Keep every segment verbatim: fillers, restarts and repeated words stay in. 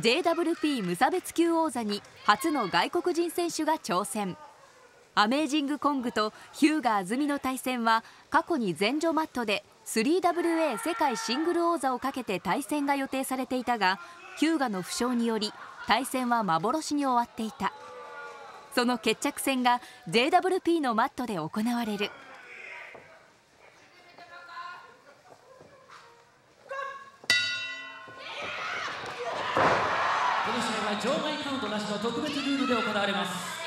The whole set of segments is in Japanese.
ジェイダブリューピー 無差別級王座に初の外国人選手が挑戦。アメージングコングと日向あずみの対戦は過去に全女マットで スリーダブリューエー 世界シングル王座をかけて対戦が予定されていたが、日向の負傷により対戦は幻に終わっていた。その決着戦が ジェイダブリューピー のマットで行われる。この試合は場外カウントなしの特別ルールで行われます。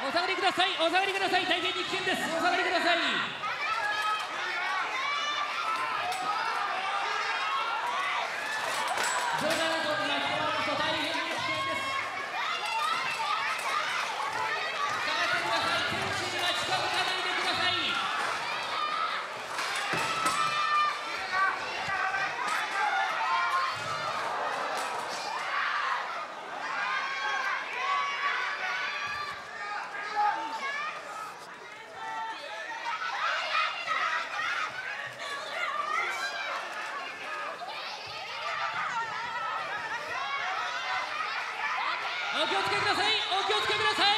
お下がりください、お下がりください、大変に危険です、お下がりください。場外運動が行われると大変に危険です。下がってください、選手には近づかないでください。お気をつけください、お気をつけください。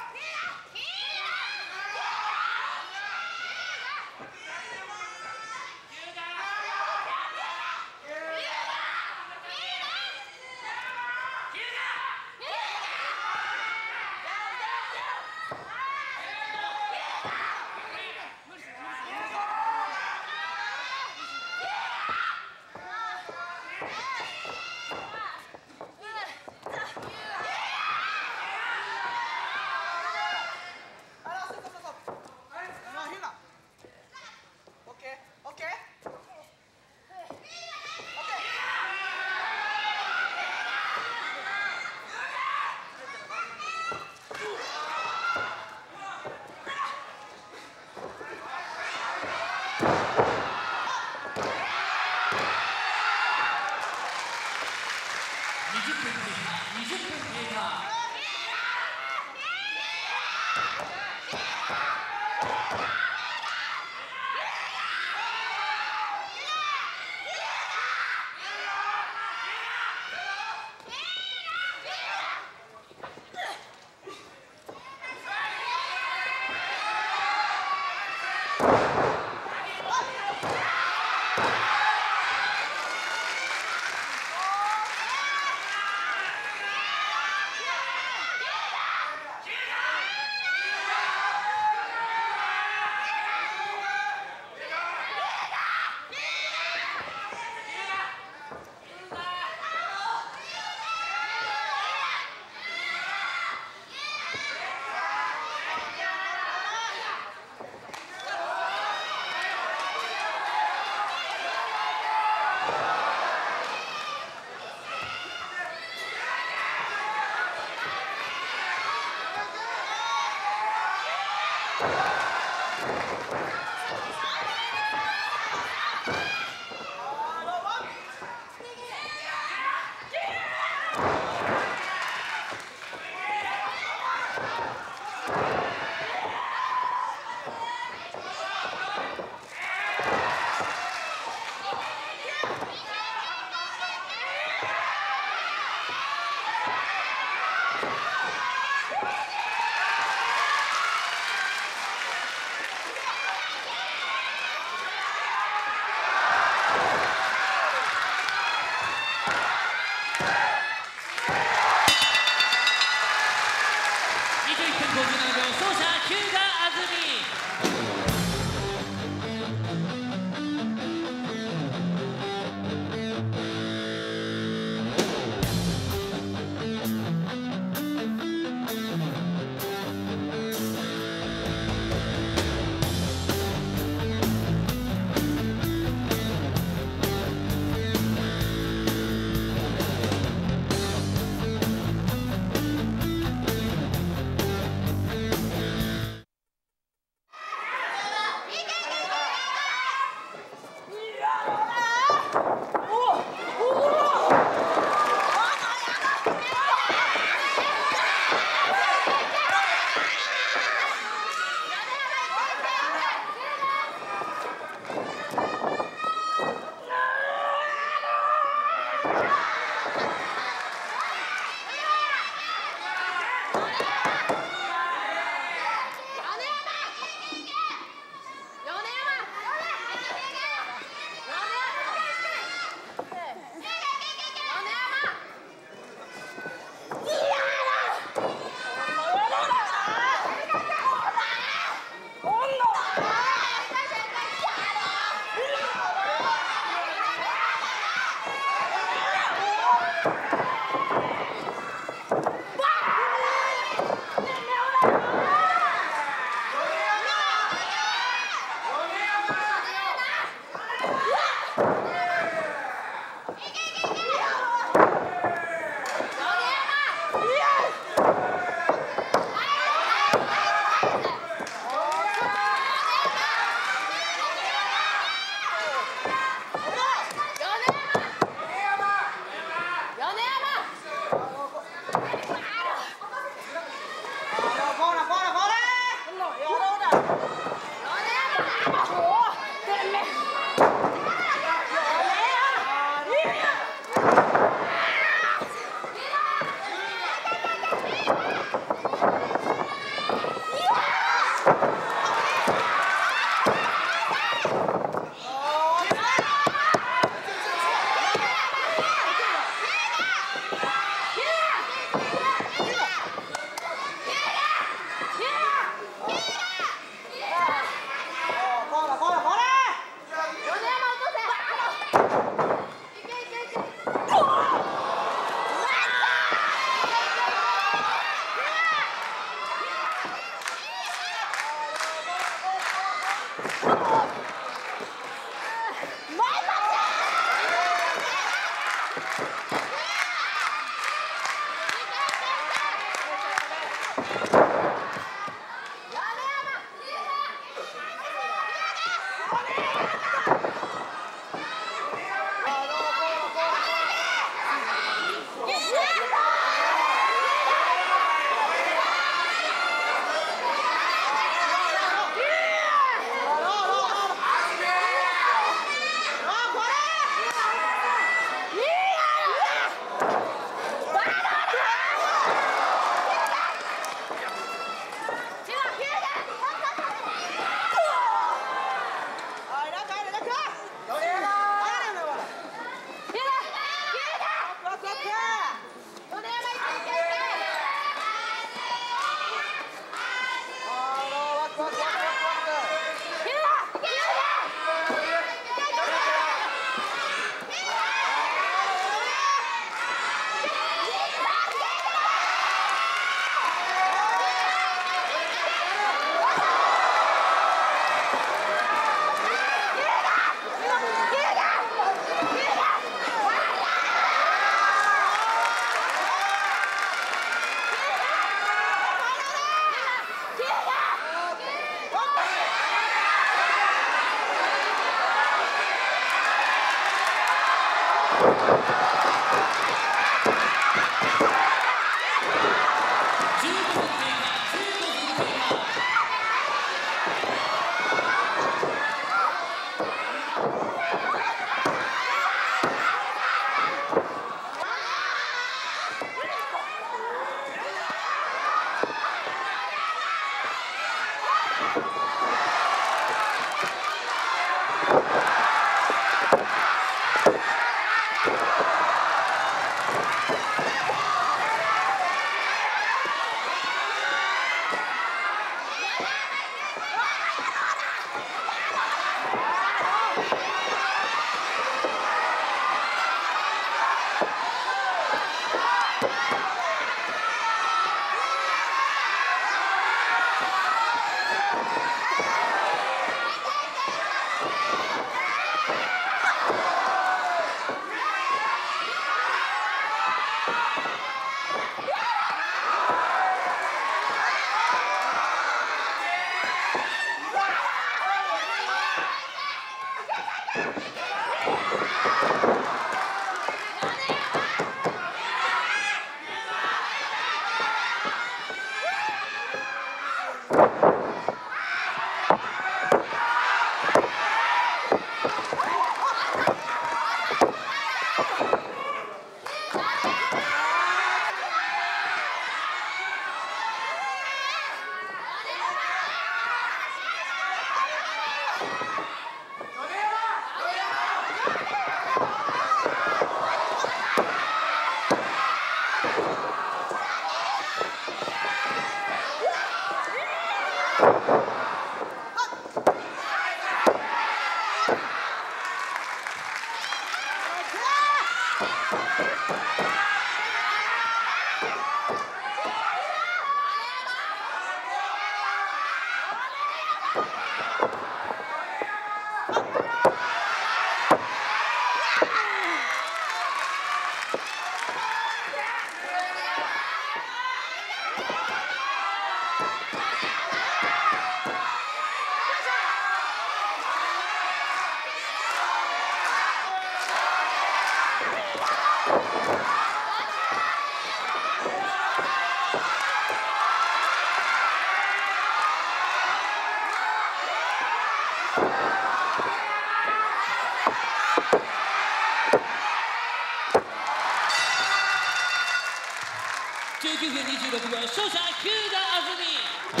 じゅうきゅうふんにじゅうろくびょう、勝者久田あずみ。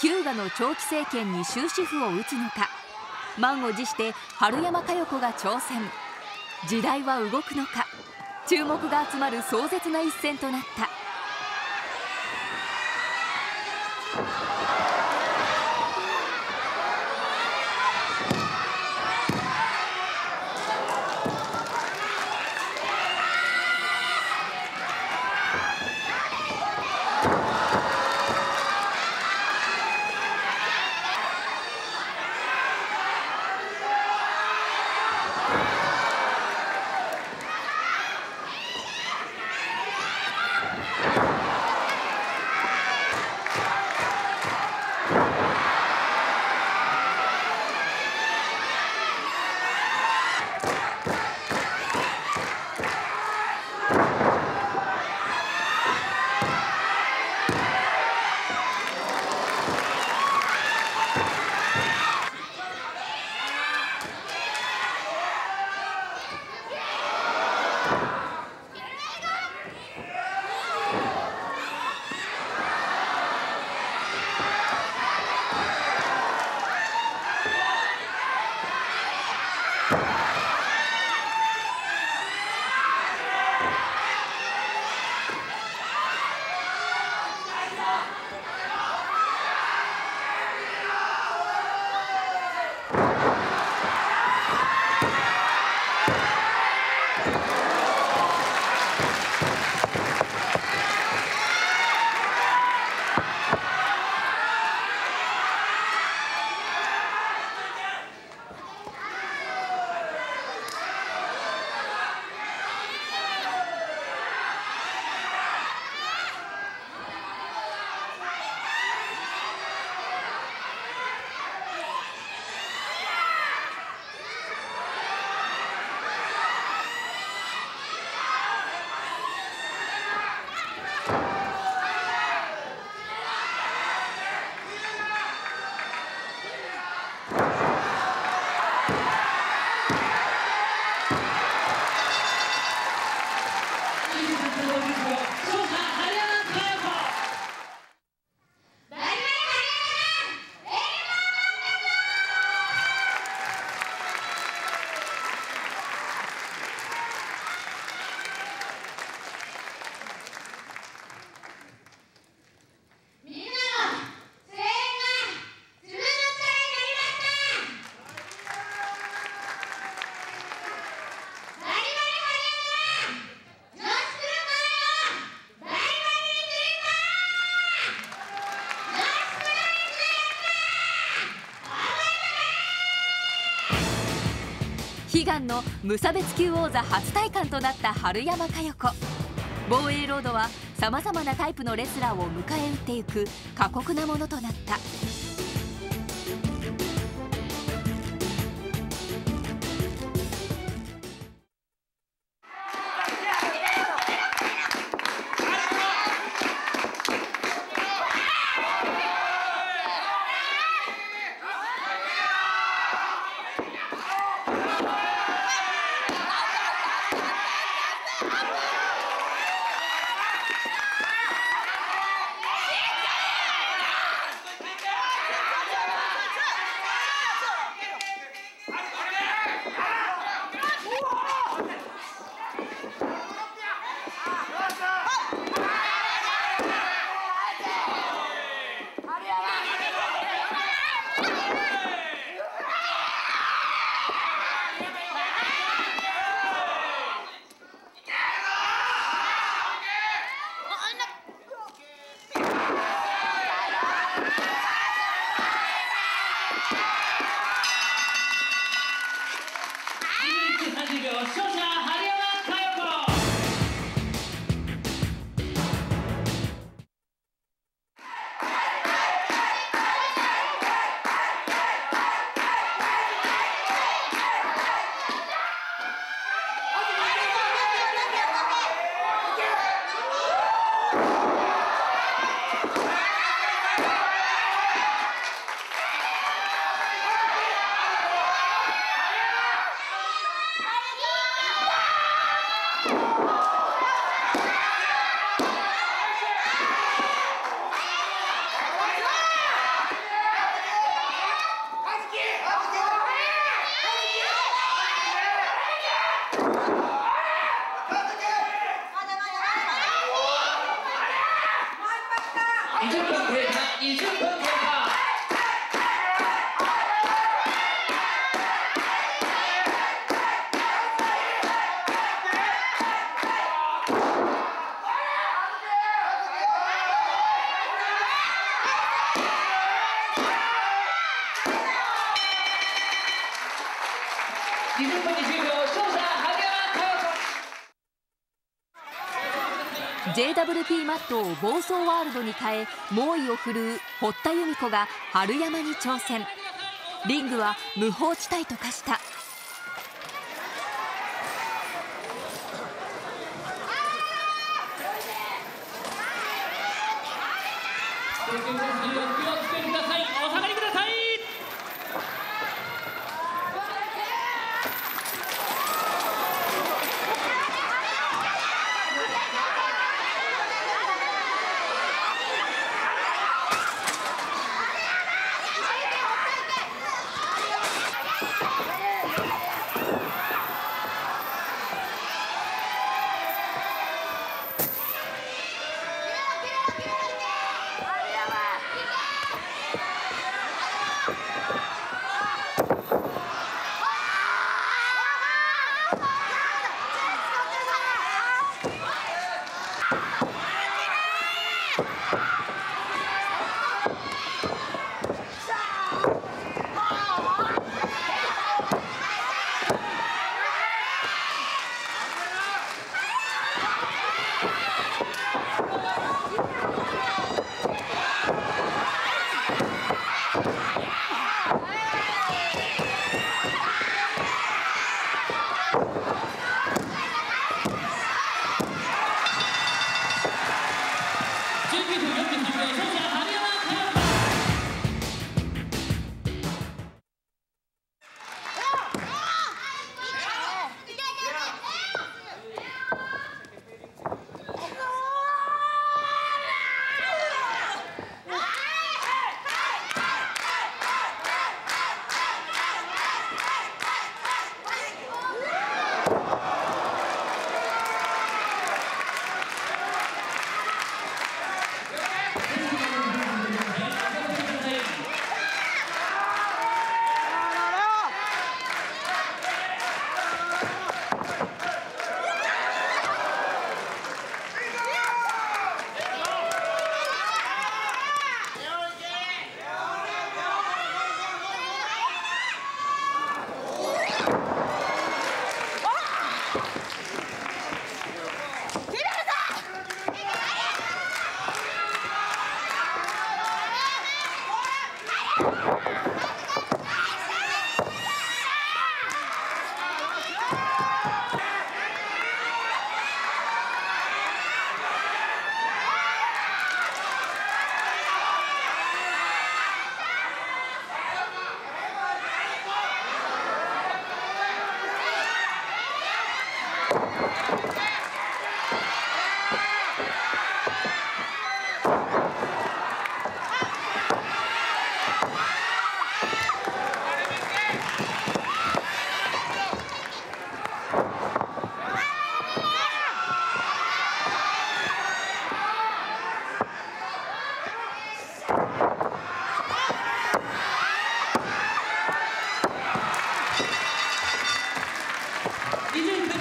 日向の長期政権に終止符を打つのか、満を持して春山佳代子が挑戦。時代は動くのか、注目が集まる壮絶な一戦となった。悲願の無差別級王座初体感となった春山佳代子。防衛ロードはさまざまなタイプのレスラーを迎え撃っていく過酷なものとなった。よ勝者針山佳代子。ジェイダブリューピー マットを暴走ワールドに変え猛威を振るう堀田由美子が春山に挑戦。リングは無法地帯と化した。にじゅうきゅう、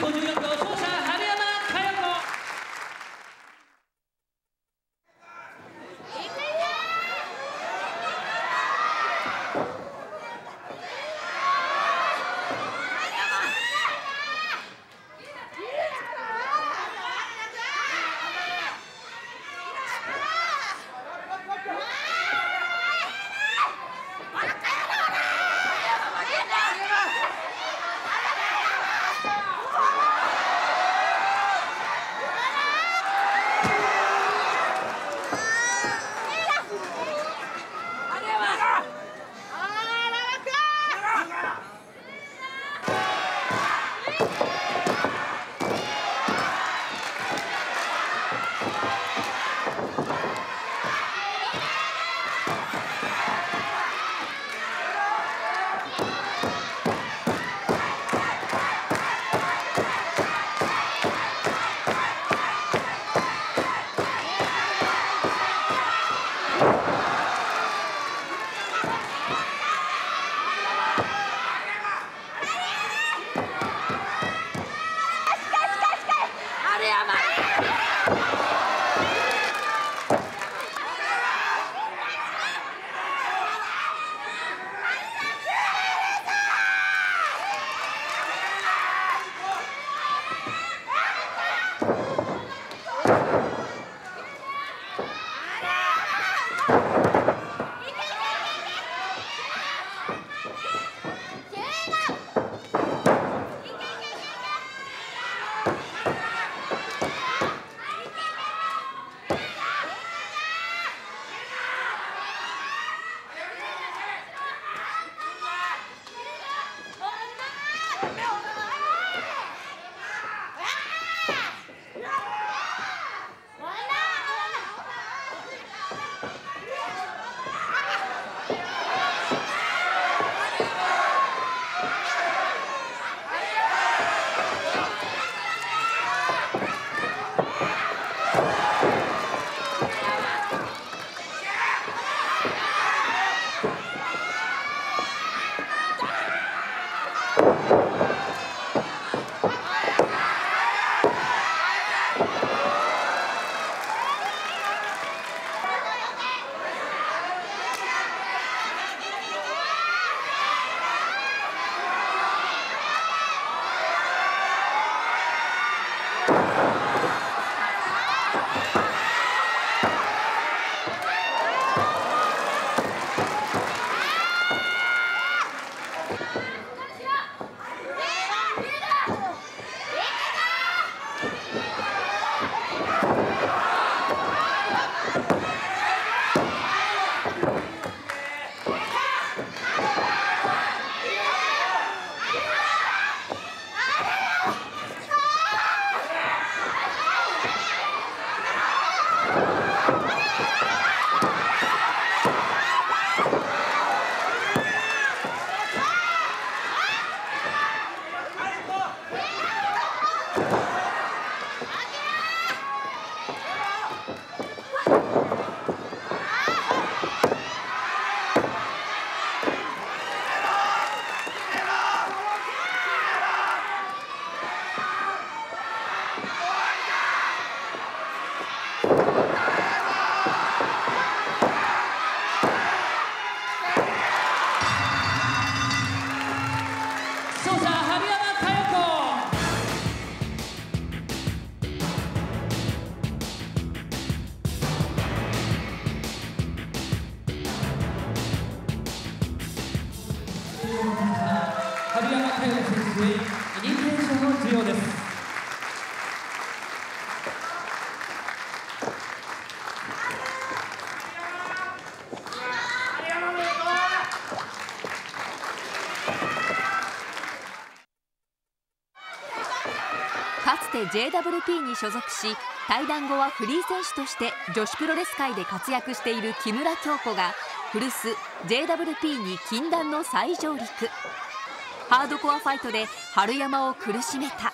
ごじゅうよんど勝者、春山。かつて ジェイダブリューピー に所属し、退団後はフリー選手として女子プロレス界で活躍している木村京子が古巣 ジェイダブリューピー に禁断の再上陸。ハードコアファイトで春山を苦しめた。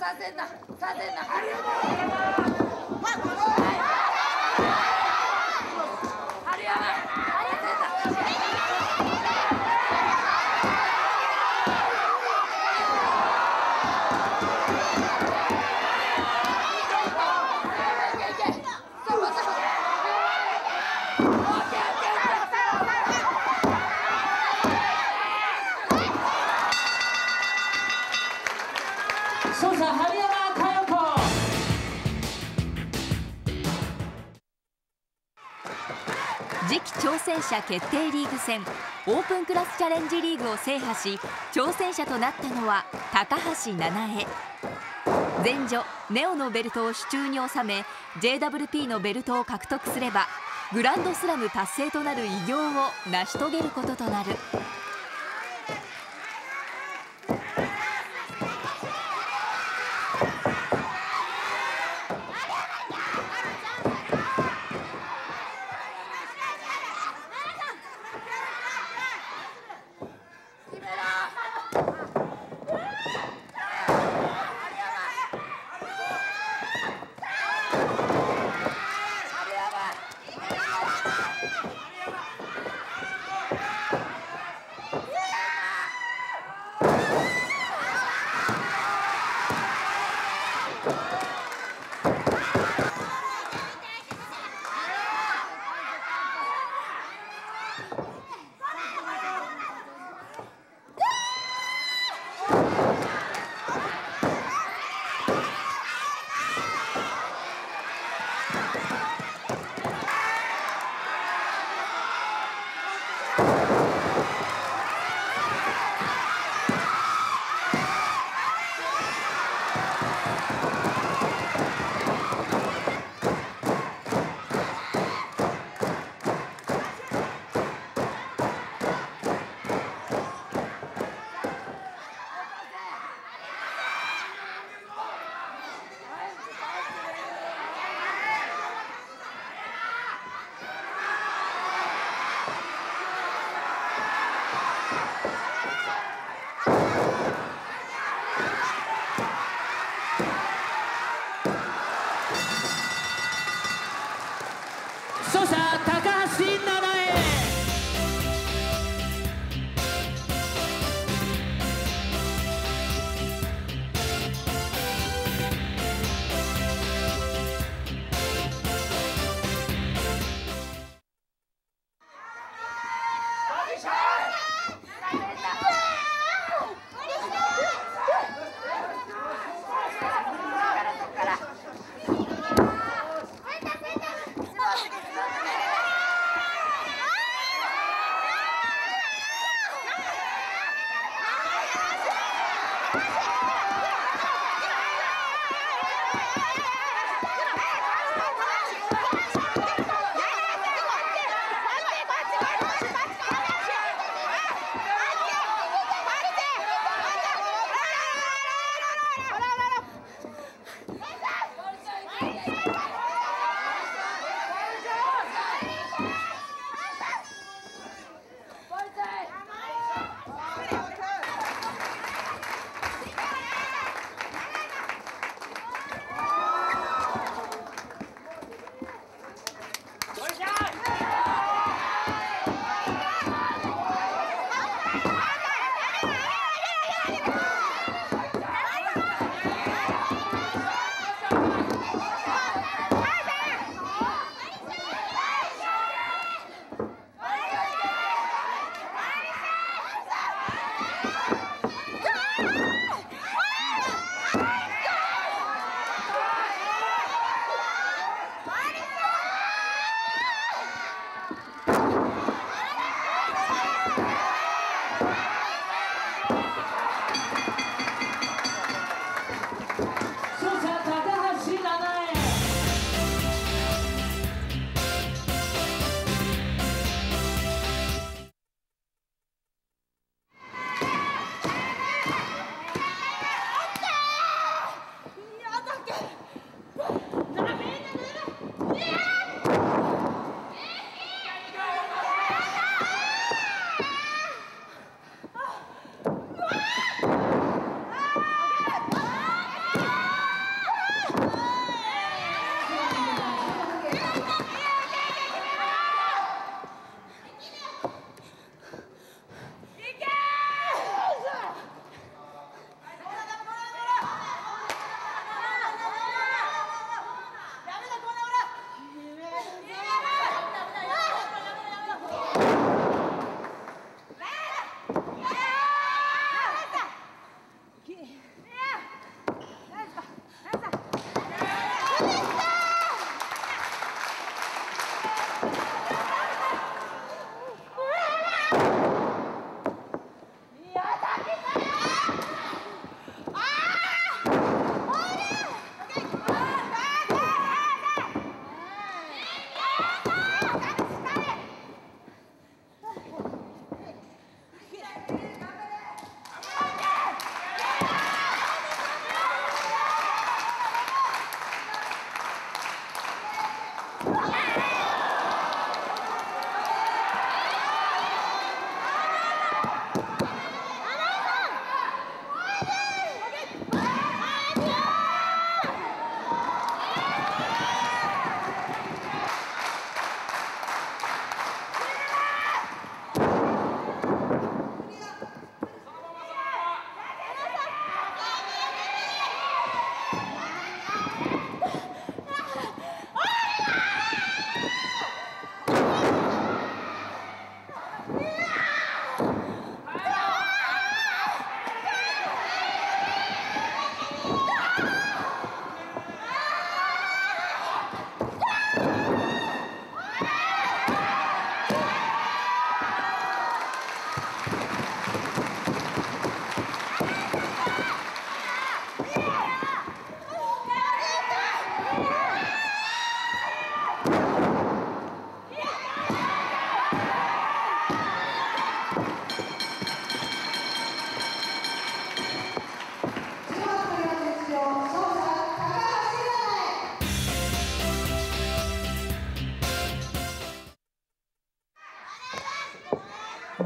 参戦だ参戦だありがとうございます次期挑戦者決定リーグ戦オープンクラスチャレンジリーグを制覇し挑戦者となったのは高橋七重。前女ネオのベルトを手中に収め ジェイダブリューピー のベルトを獲得すればグランドスラム達成となる偉業を成し遂げることとなる。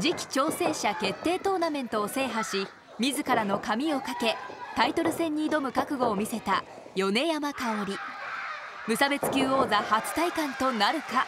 次期挑戦者決定トーナメントを制覇し、自らの髪をかけタイトル戦に挑む覚悟を見せた米山香織。無差別級王座初戴冠となるか。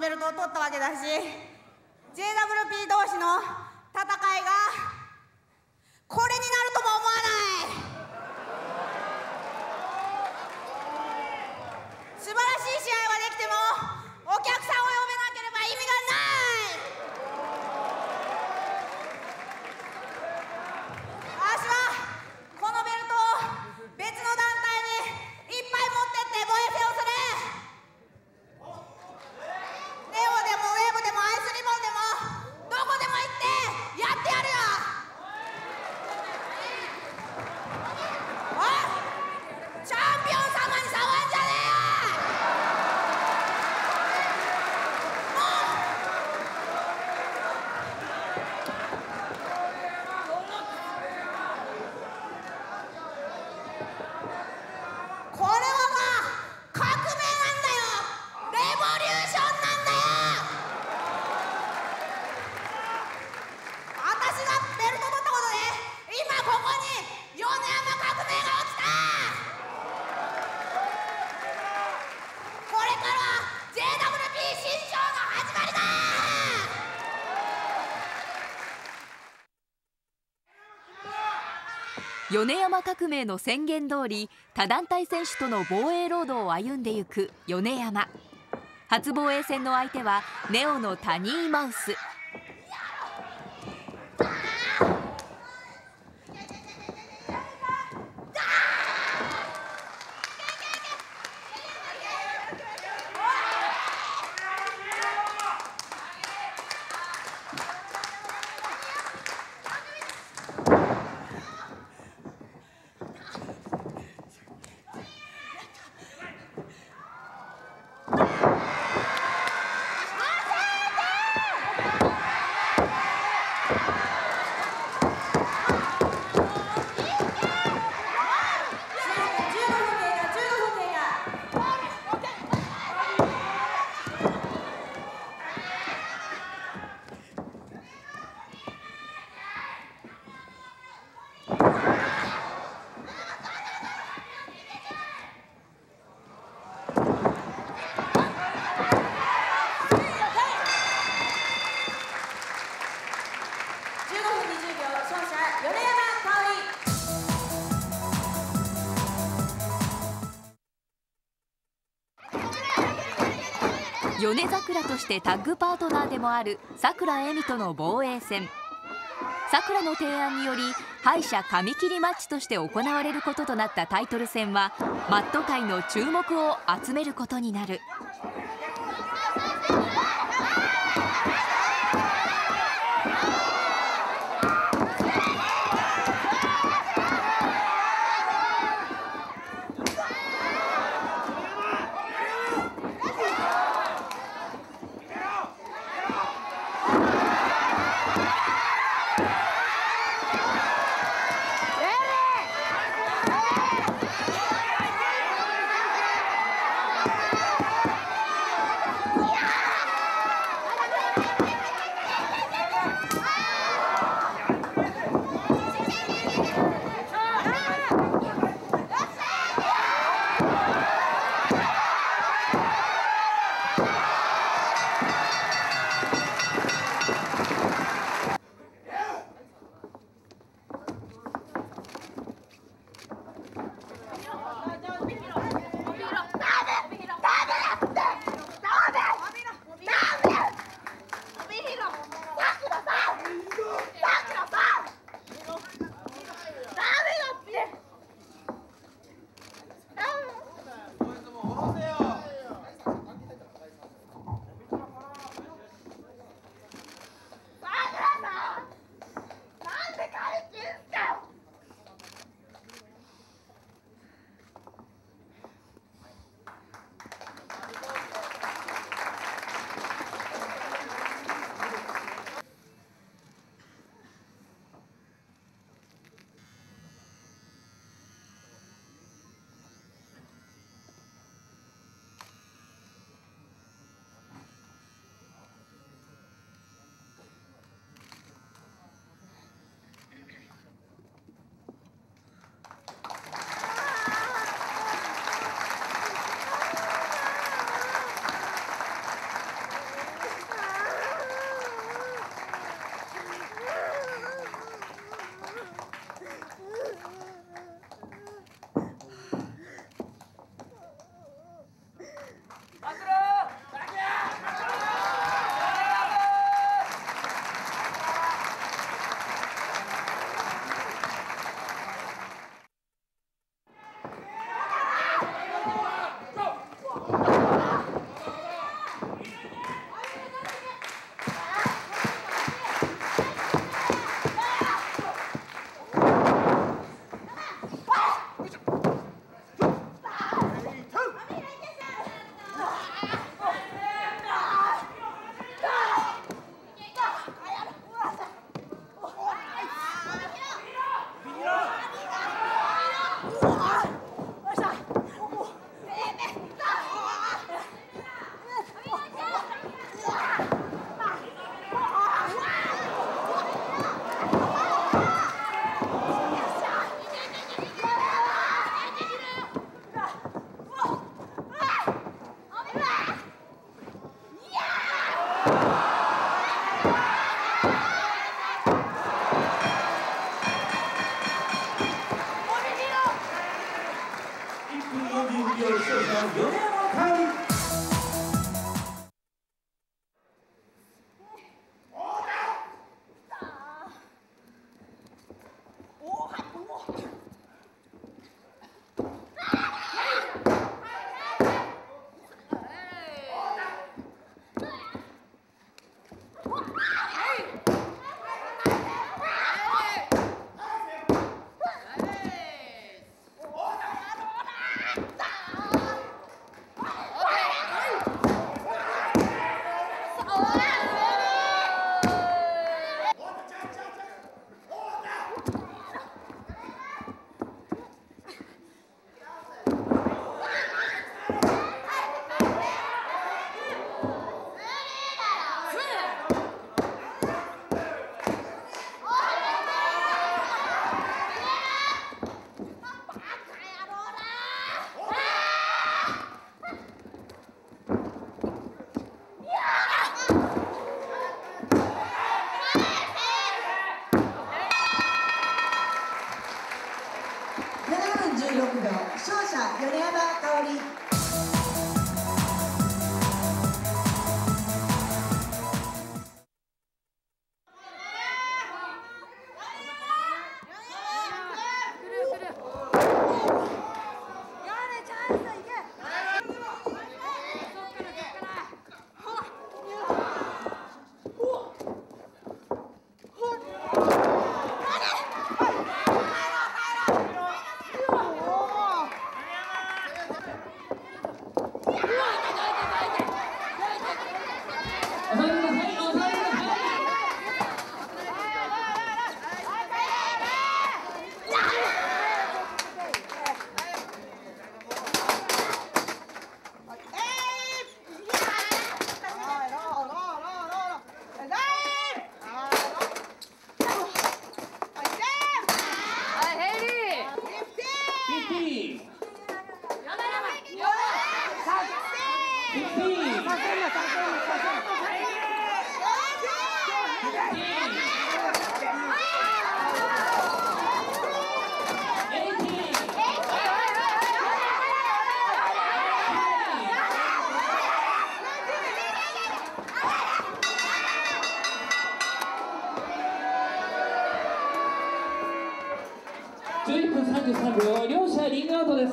ベルトを取ったわけだし、 ジェイダブリューピー 同士の戦いがこれになるとも思わない。素晴らしい試合はできてもお客さんを呼べなければ意味がない。私はこのベルトを別の団体にいっぱい持ってって防衛戦をする。米山革命の宣言通り、他団体選手との防衛ロードを歩んでいく米山。初防衛戦の相手はネオのタニーマウス。米桜としてタッグパートナーでもあるさくらえみとの防衛戦。さくらの提案により敗者紙切りマッチとして行われることとなったタイトル戦はマット界の注目を集めることになる。じゅういっぷんさんじゅうさんびょう、両者リングアウトです。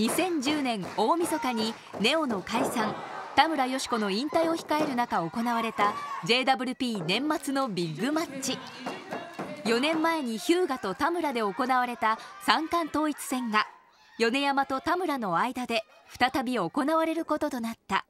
にせんじゅうねん大晦日にネオの解散、田村よし子の引退を控える中行われた ジェイダブリューピー 年末のビッグマッチ。よねんまえに日向と田村で行われた三冠統一戦が米山と田村の間で再び行われることとなった。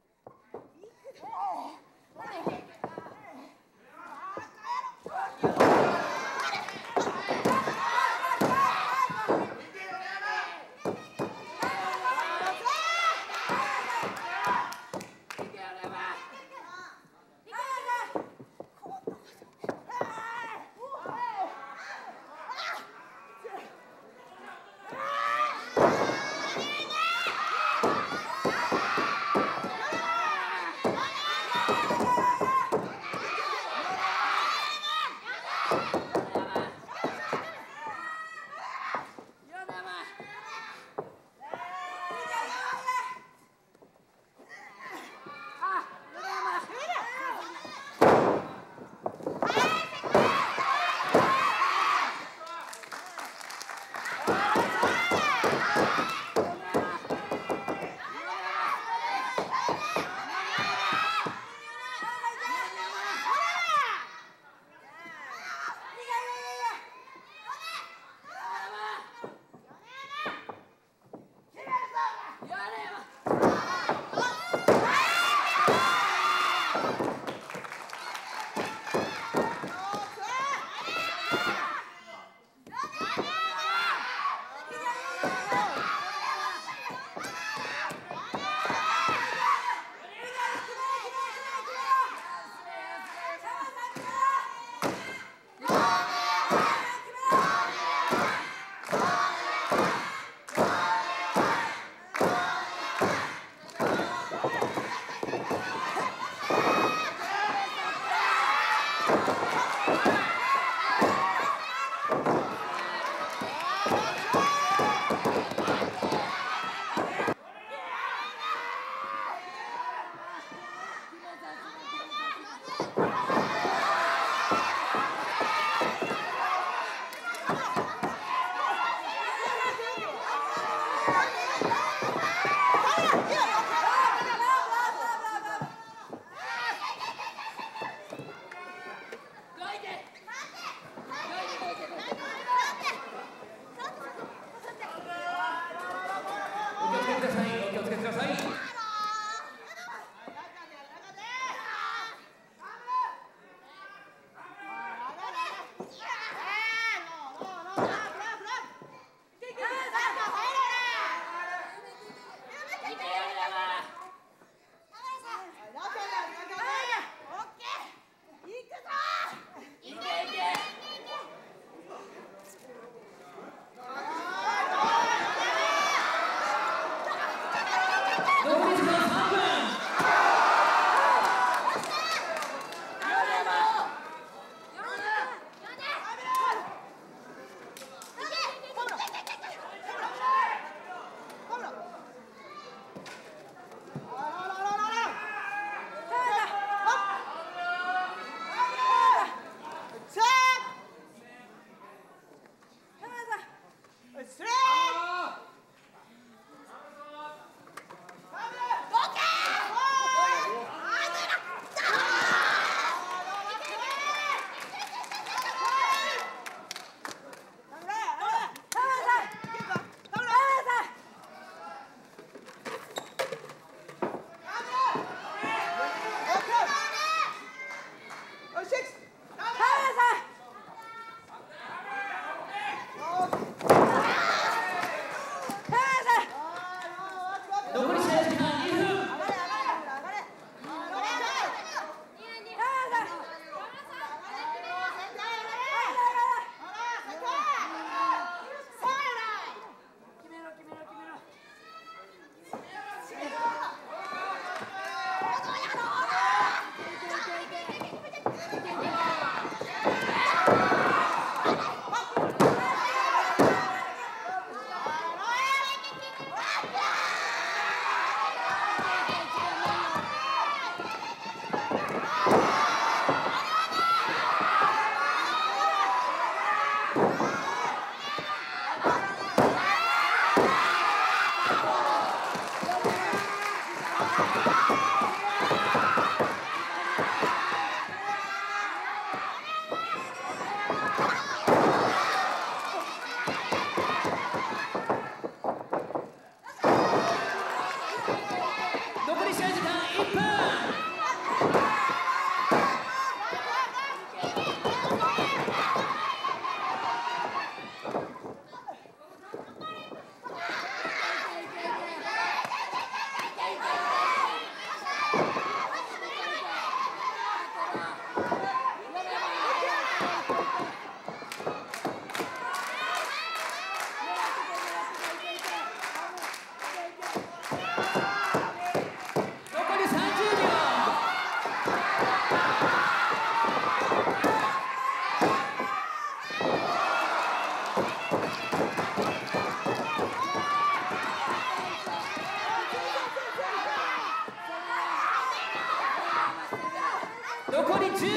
残りじゅうびょう。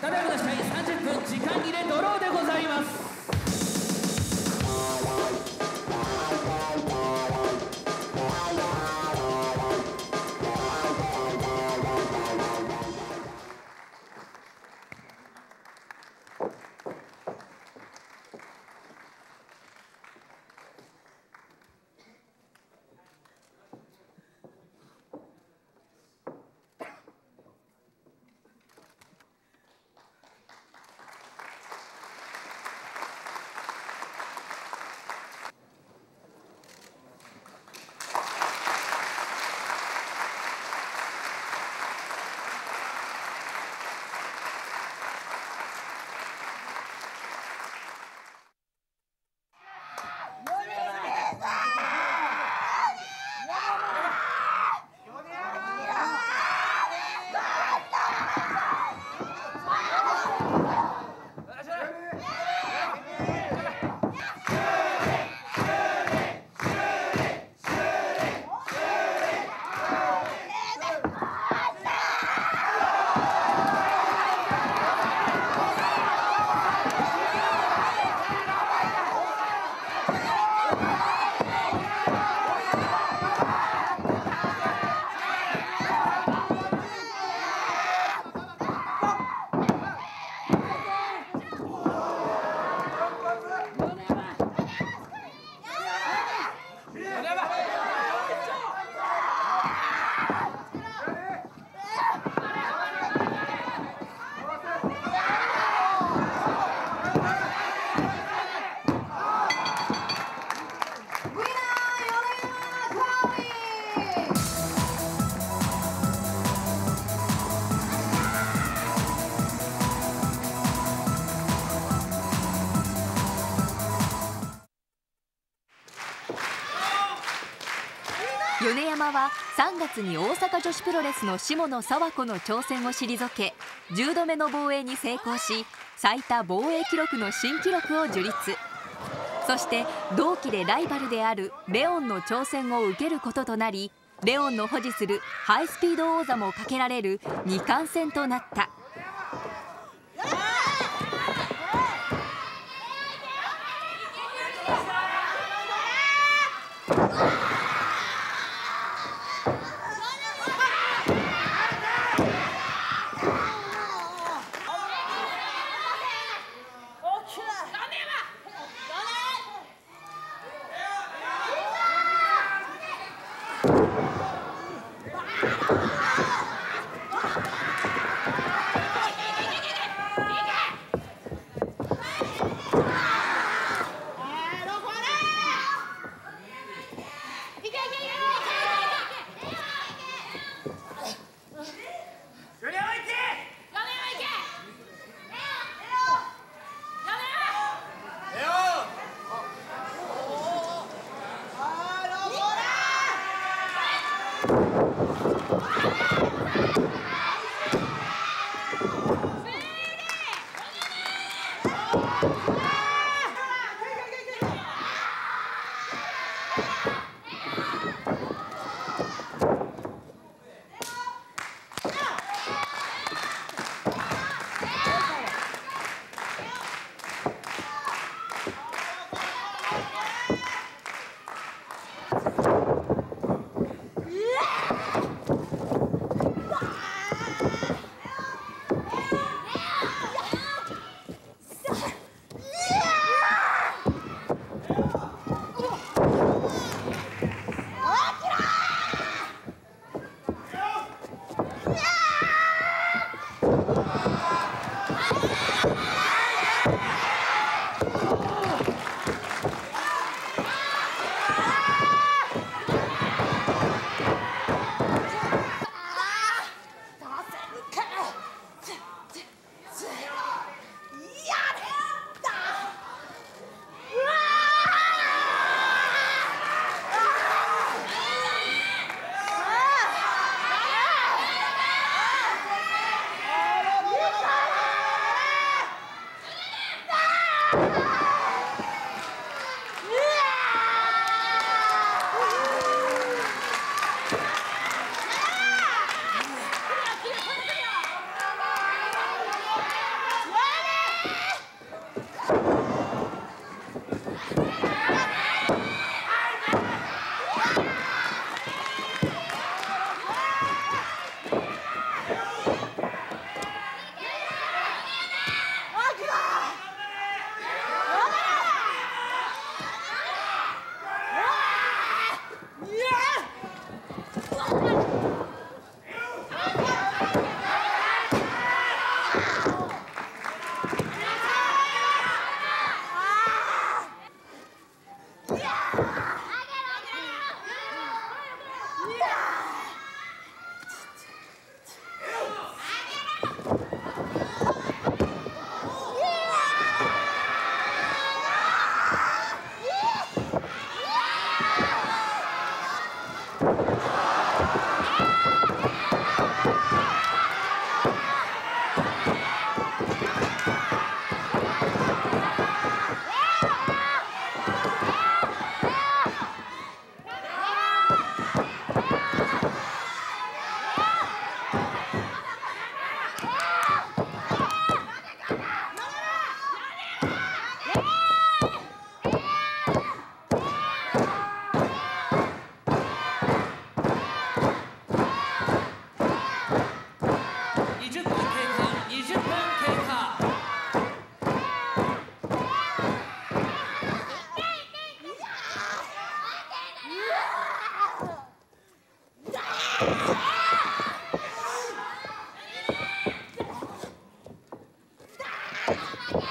ただいまの試合さんじゅっぷん時間切れドローでございます。米山はさんがつに大阪女子プロレスの下野佐和子の挑戦を退けじゅうどめの防衛に成功し、最多防衛記録の新記録を樹立。そして同期でライバルであるレオンの挑戦を受けることとなり、レオンの保持するハイスピード王座もかけられるにかん戦となった。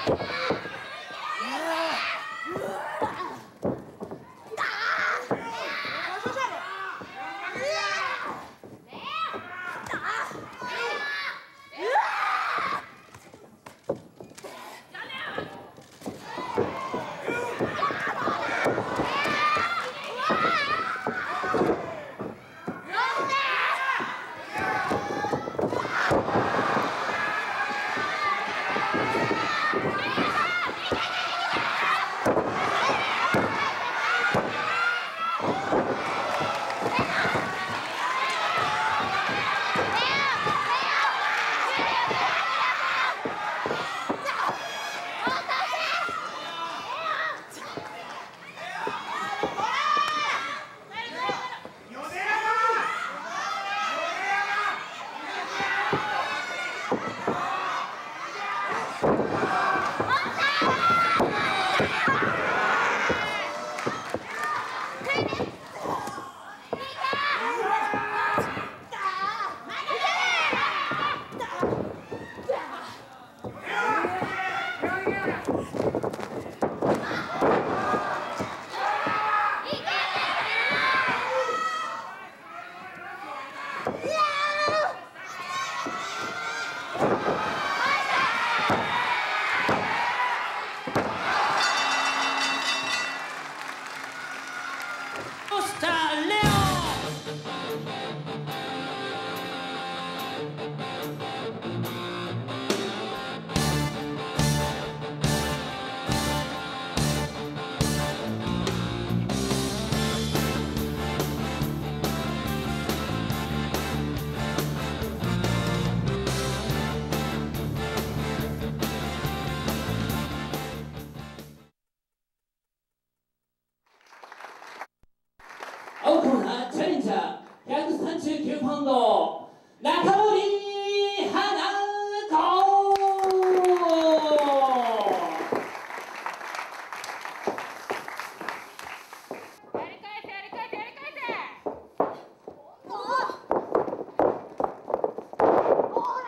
ひゃくさんじゅうきゅうパウンド中森花子。やり返せやり返せやり返せ。おおほら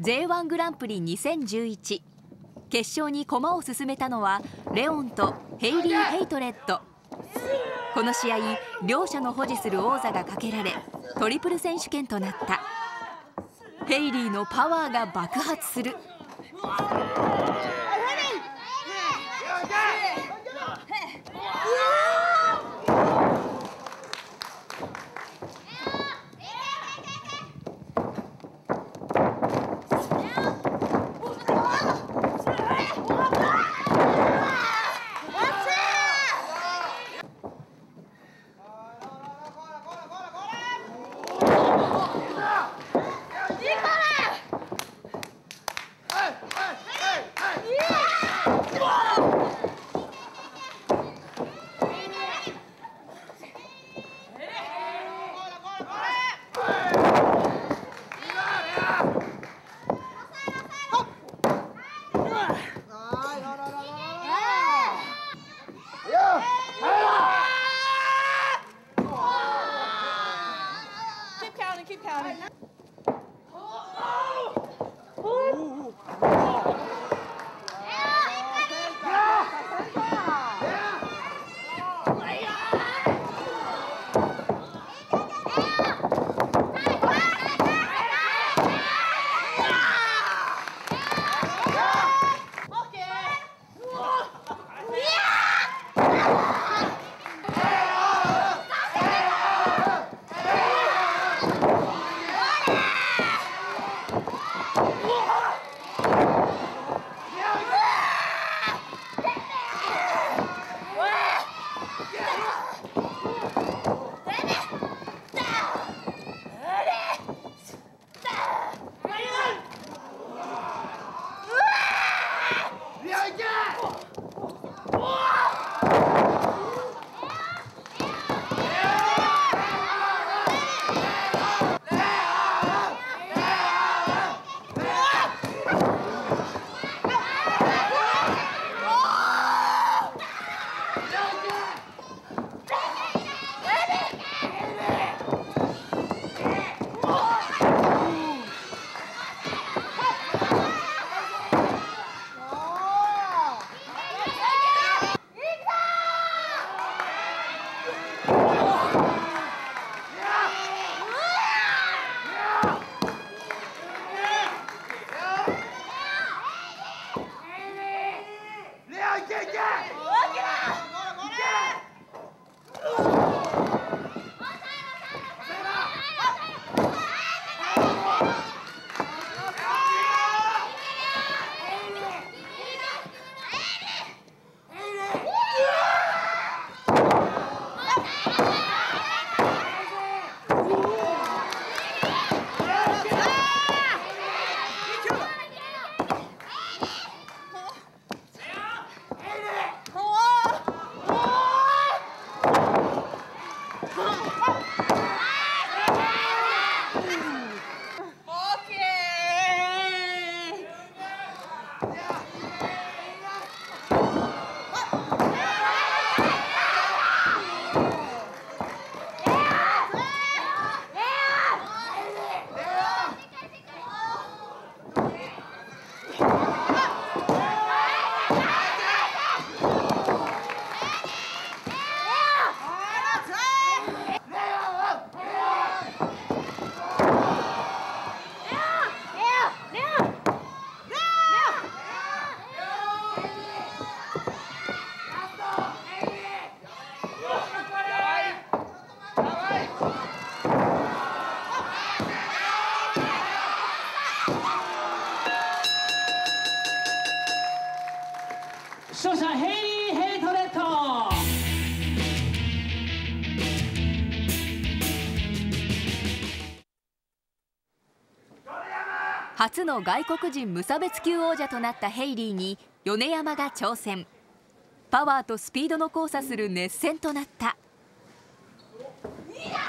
ジェイワン グランプリにせんじゅういち決勝に駒を進めたのはレオンとヘイリー・ヘイトレッド。この試合、両者の保持する王座がかけられトリプル選手権となった。ヘイリーのパワーが爆発する。Hey! 初の外国人無差別級王者となったヘイリーに米山が挑戦。パワーとスピードの交差する熱戦となった。Yeah!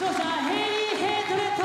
勝者ヘイリー・ヘイトレッド。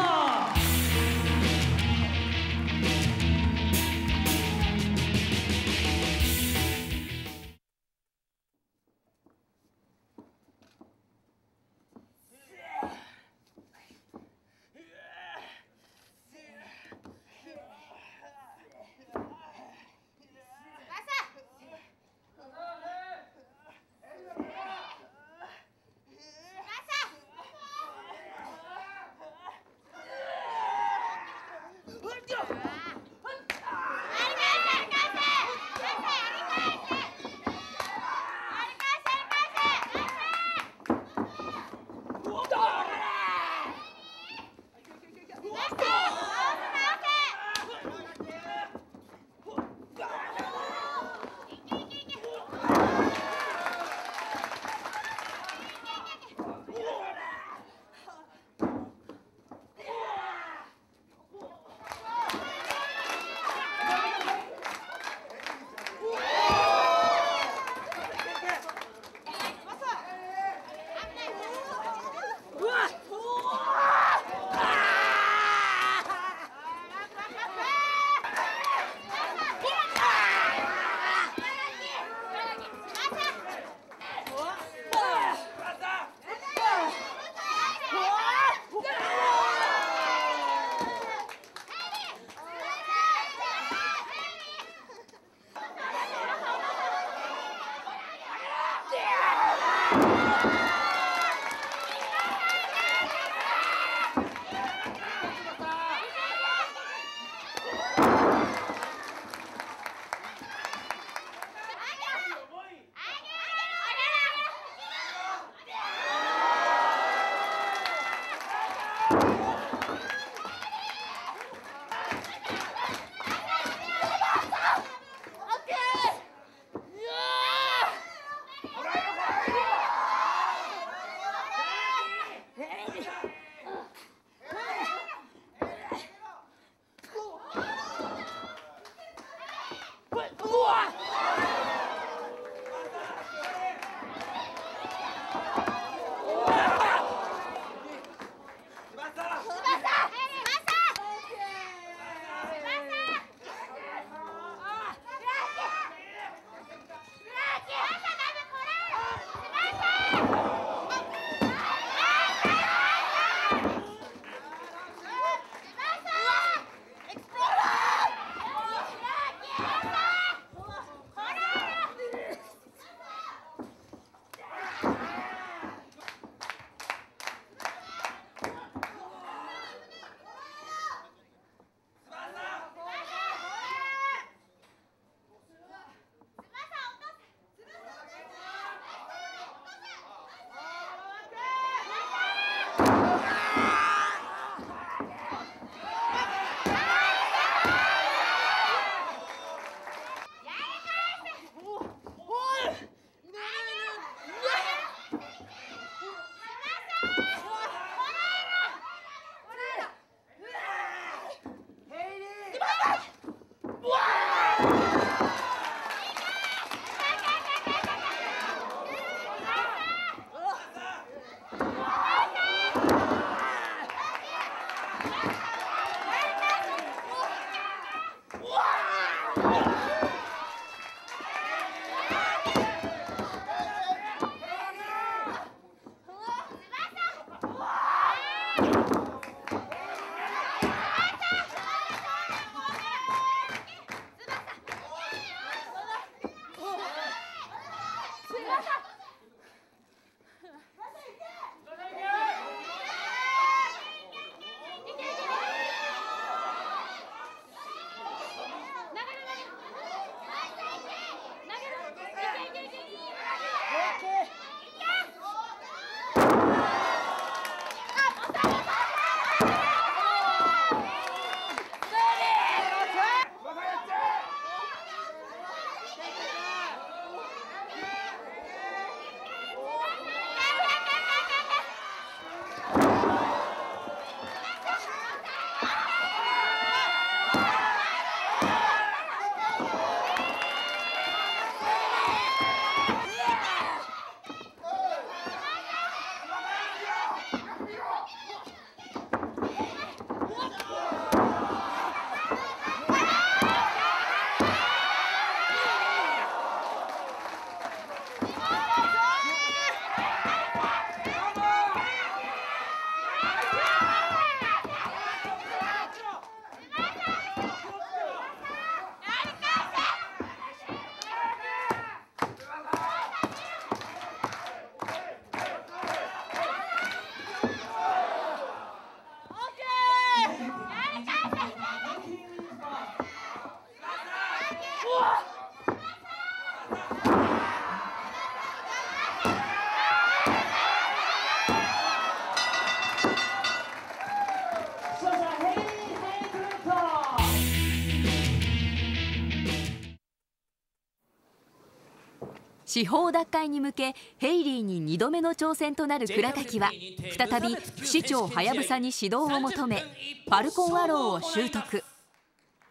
司法奪回に向けヘイリーににどめの挑戦となる倉垣は再び市長はやぶさに指導を求めファルコンアローを習得。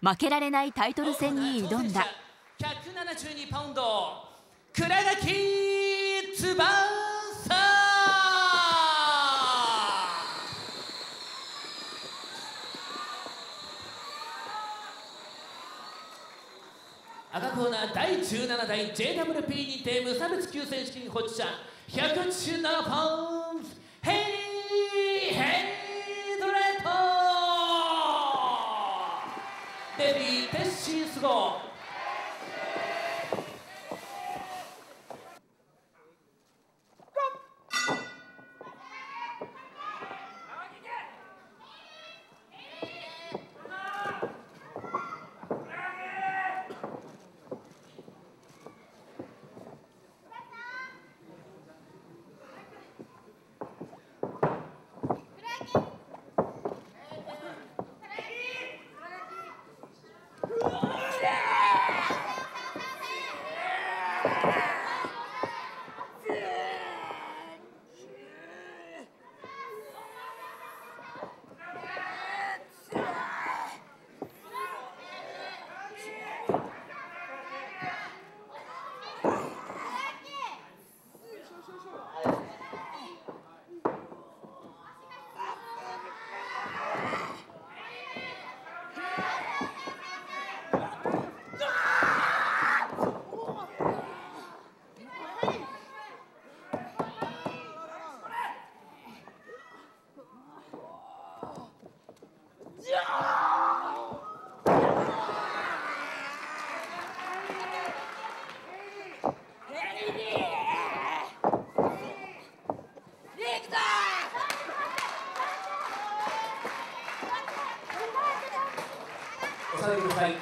負けられないタイトル戦に挑んだ。ひゃくななじゅうにパウンド倉垣翼。赤コーナーだいじゅうななだい ジェイダブリューピー にて無差別級選手権保持者ひゃくはちじゅうななパウンドヘイヘイドレットデビー・テッシー・スゴー。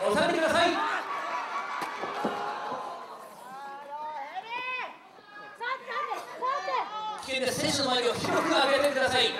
お収めてください。お収めてください。選手の前を広く上げてください。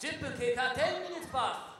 じゅっぷん経過、じゅうミニッツパス。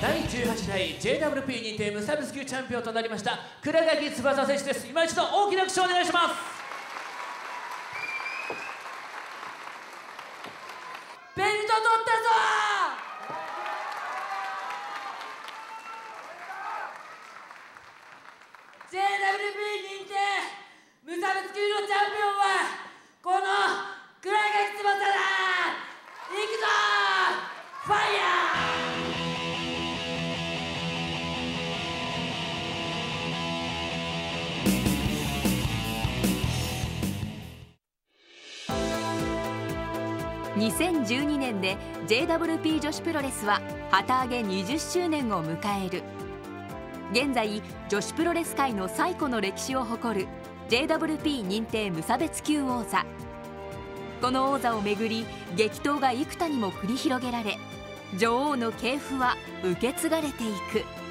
第じゅうはちだい ジェイダブリューピー 認定無差別級チャンピオンとなりました倉垣翼選手です。今一度大きな拍手をお願いします。ベルト取ったぞー ジェイダブリューピー 認定無差別級のチャンピオンはこの倉垣翼だ。いくぞー、ファイヤー。にせんじゅうにねんで ジェイダブリューピー 女子プロレスは旗揚げにじゅっしゅうねんを迎える。現在女子プロレス界の最古の歴史を誇る ジェイダブリューピー 認定無差別級王座。この王座をめぐり激闘が幾多にも繰り広げられ、女王の系譜は受け継がれていく。